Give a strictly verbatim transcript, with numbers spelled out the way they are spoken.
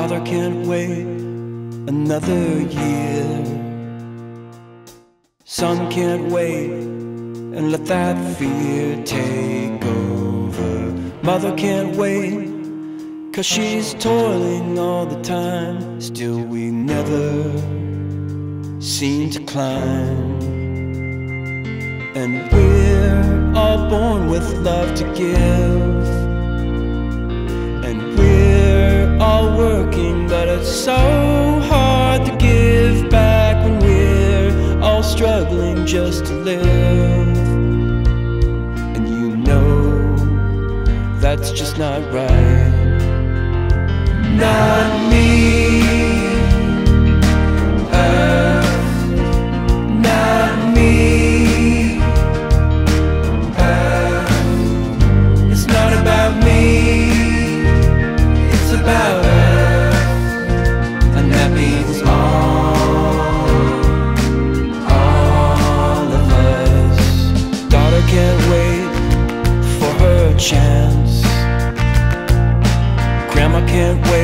Father can't wait another year. Son can't wait and let that fear take over. Mother can't wait, 'cause she's toiling all the time. Still we never seem to climb. And we're all born with love to give, and we're all working, but it's so hard to give back when we're all struggling just to live. And you know that's just not right. Not me, Earth. Not me, Earth. It's not about me, it's about Earth. And that means all, all of us. Daughter can't wait for her chance. Grandma can't wait